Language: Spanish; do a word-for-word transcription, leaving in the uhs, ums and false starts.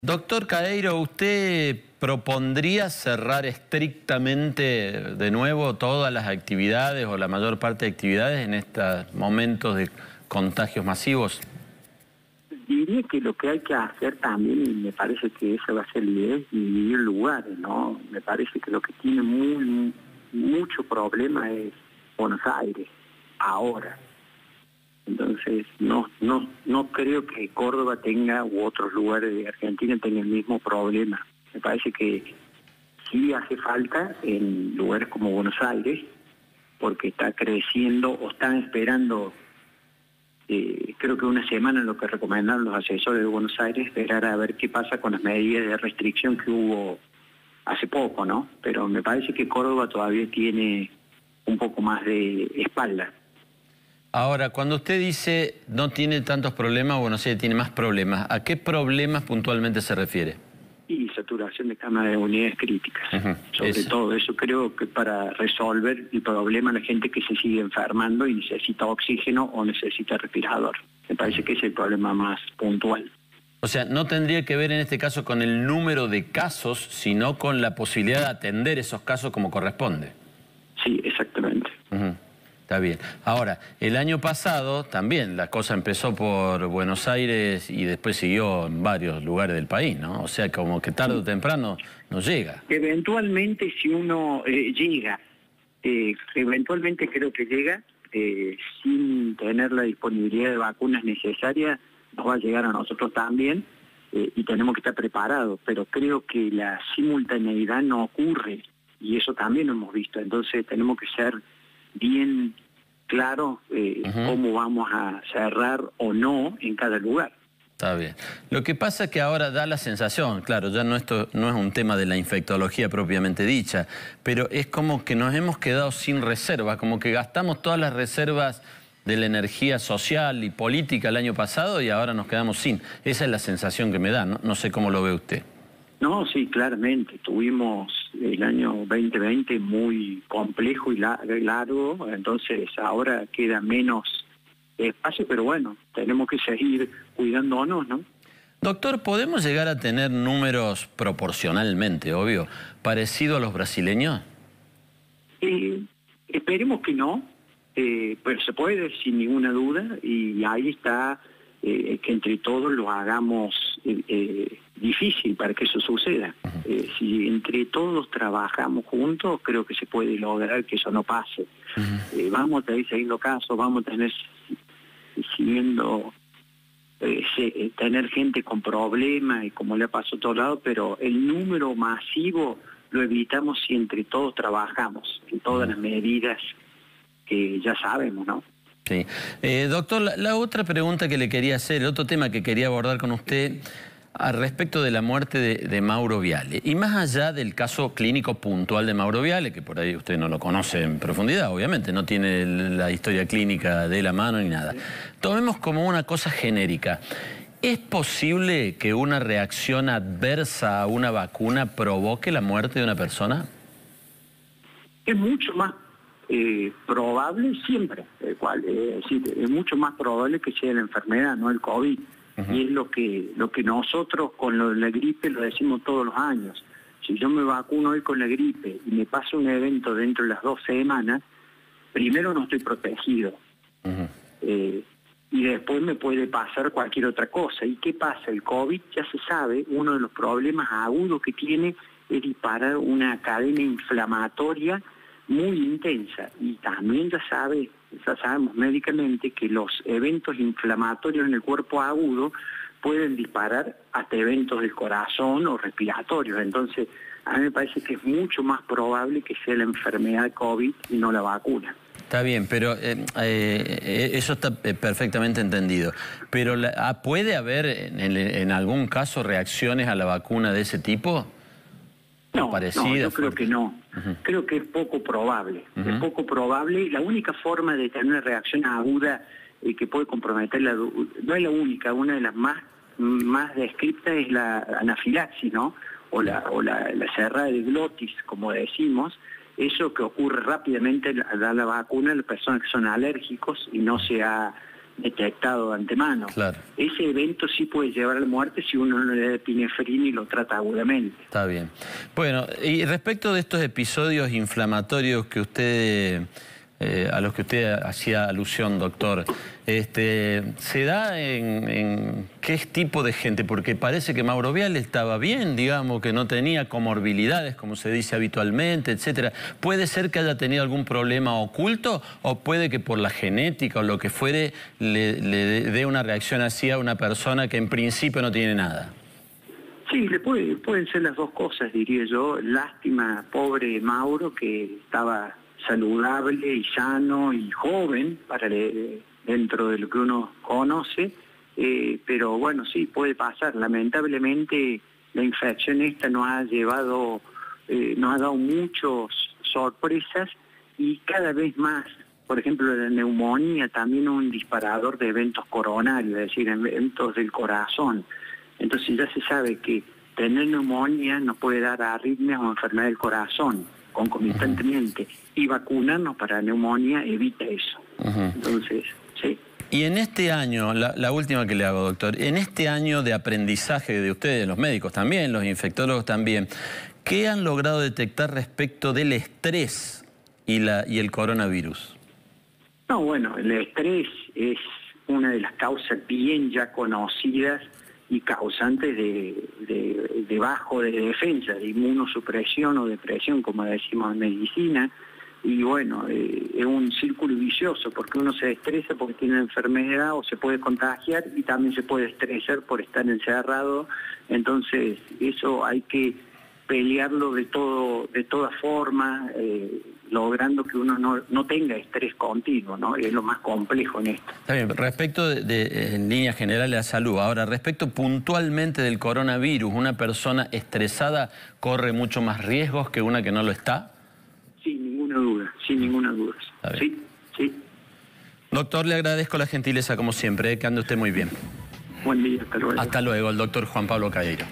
Doctor Caeiro, ¿usted propondría cerrar estrictamente de nuevo todas las actividades o la mayor parte de actividades en estos momentos de contagios masivos? Diría que lo que hay que hacer también, y me parece que esa va a ser la idea, es dividir lugares, ¿no? Me parece que lo que tiene muy, mucho problema es Buenos Aires, ahora. Entonces, no, no, no creo que Córdoba tenga u otros lugares de Argentina tengan el mismo problema. Me parece que sí hace falta en lugares como Buenos Aires, porque está creciendo o están esperando, eh, creo que una semana lo que recomendaron los asesores de Buenos Aires, esperar a ver qué pasa con las medidas de restricción que hubo hace poco, ¿no? Pero me parece que Córdoba todavía tiene un poco más de espalda. Ahora, cuando usted dice no tiene tantos problemas, bueno, sí, tiene más problemas, ¿a qué problemas puntualmente se refiere? Y saturación de camas de unidades críticas. Uh-huh. Sobre eso. todo eso creo que para resolver el problema de la gente que se sigue enfermando y necesita oxígeno o necesita respirador. Me parece que es el problema más puntual. O sea, no tendría que ver en este caso con el número de casos, sino con la posibilidad de atender esos casos como corresponde. Sí, exactamente. Uh-huh. Está bien. Ahora, el año pasado también la cosa empezó por Buenos Aires y después siguió en varios lugares del país, ¿no? O sea, como que tarde o temprano no llega. Eventualmente si uno eh, llega, eh, eventualmente creo que llega, eh, sin tener la disponibilidad de vacunas necesarias, nos va a llegar a nosotros también eh, y tenemos que estar preparados, pero creo que la simultaneidad no ocurre y eso también lo hemos visto, entonces tenemos que ser bien claro eh, uh-huh. cómo vamos a cerrar o no en cada lugar. Está bien. Lo que pasa es que ahora da la sensación, claro, ya no, esto no es un tema de la infectología propiamente dicha, pero es como que nos hemos quedado sin reservas, como que gastamos todas las reservas de la energía social y política el año pasado y ahora nos quedamos sin. Esa es la sensación que me da, ¿no? No sé cómo lo ve usted. No, sí, claramente. Tuvimos el año veinte veinte muy complejo y largo, entonces ahora queda menos espacio, pero bueno, tenemos que seguir cuidándonos, ¿no? Doctor, ¿podemos llegar a tener números proporcionalmente, obvio, parecido a los brasileños? Eh, esperemos que no, eh, pero se puede sin ninguna duda y ahí está... Eh, que entre todos lo hagamos eh, eh, difícil para que eso suceda. Eh, si entre todos trabajamos juntos, creo que se puede lograr que eso no pase. Eh, vamos a tener siguiendo casos, vamos a tener siguiendo eh, se, tener gente con problemas y como le pasó a todo lado, pero el número masivo lo evitamos si entre todos trabajamos, en todas las medidas que ya sabemos, ¿no? Sí. Eh, doctor, la, la otra pregunta que le quería hacer, el otro tema que quería abordar con usted al respecto de la muerte de, de Mauro Viale. Y más allá del caso clínico puntual de Mauro Viale, que por ahí usted no lo conoce en profundidad, obviamente, no tiene la historia clínica de la mano ni nada. Tomemos como una cosa genérica. ¿Es posible que una reacción adversa a una vacuna provoque la muerte de una persona? Es mucho más Eh, probable siempre, eh, cual, eh, es decir, es mucho más probable que sea la enfermedad, no el COVID. Uh-huh. Y es lo que, lo que nosotros con lo de la gripe lo decimos todos los años. Si yo me vacuno hoy con la gripe y me pasa un evento dentro de las dos semanas, primero no estoy protegido. Uh-huh. eh, y después me puede pasar cualquier otra cosa. ¿Y qué pasa? El COVID ya se sabe, uno de los problemas agudos que tiene es disparar una cadena inflamatoria muy intensa y también ya sabe, ya sabemos médicamente que los eventos inflamatorios en el cuerpo agudo pueden disparar hasta eventos del corazón o respiratorios. Entonces, a mí me parece que es mucho más probable que sea la enfermedad COVID y no la vacuna. Está bien, pero eh, eh, eso está perfectamente entendido. Pero la, ¿puede haber en, en algún caso reacciones a la vacuna de ese tipo? No, no, yo creo que no. Uh-huh. Creo que es poco probable. Uh-huh. Es poco probable. La única forma de tener una reacción aguda eh, que puede comprometer la... No es la única, una de las más, más descritas es la anafilaxis, ¿no? O la, o la, la cerrada de glotis, como decimos. Eso que ocurre rápidamente al dar la vacuna a las personas que son alérgicos y no se ha detectado de antemano. Claro. Ese evento sí puede llevar a la muerte si uno no le da epinefrina y lo trata agudamente. Está bien. Bueno, y respecto de estos episodios inflamatorios que usted eh, a los que usted hacía alusión, doctor, este, ¿se da en, en qué tipo de gente? Porque parece que Mauro Viale estaba bien, digamos, que no tenía comorbilidades, como se dice habitualmente, etcétera. ¿Puede ser que haya tenido algún problema oculto o puede que por la genética o lo que fuere le, le dé una reacción así a una persona que en principio no tiene nada? Sí, le puede, pueden ser las dos cosas, diría yo. Lástima, pobre Mauro, que estaba saludable y sano y joven para le, dentro de lo que uno conoce, eh, pero bueno, sí, puede pasar. Lamentablemente la infección esta nos ha llevado, eh, nos ha dado muchas sorpresas y cada vez más, por ejemplo, la neumonía también es un disparador de eventos coronarios, es decir, eventos del corazón. Entonces ya se sabe que tener neumonía nos puede dar arritmias o enfermedad del corazón concomitantemente. Uh-huh. Y vacunarnos para neumonía evita eso. Uh-huh. Entonces, sí. Y en este año, la, la última que le hago, doctor, en este año de aprendizaje de ustedes, los médicos también, los infectólogos también, ¿qué han logrado detectar respecto del estrés y, la, y el coronavirus? No, bueno, el estrés es una de las causas bien ya conocidas y causantes de, de, de bajo de defensa, de inmunosupresión o depresión, como decimos en medicina. Y bueno, eh, es un círculo vicioso, porque uno se estresa porque tiene una enfermedad o se puede contagiar y también se puede estresar por estar encerrado. Entonces eso hay que pelearlo de todo, de toda forma, eh, logrando que uno no, no tenga estrés continuo, ¿no? Es lo más complejo en esto. Está bien. Respecto de, de en líneas generales la salud, ahora respecto puntualmente del coronavirus, ¿una persona estresada corre mucho más riesgos que una que no lo está? Sin ninguna duda, sin ninguna duda. Sí, sí. Doctor, le agradezco la gentileza como siempre, ¿eh? Que ande usted muy bien. Buen día, hasta luego. Hasta luego, el doctor Juan Pablo Caeiro.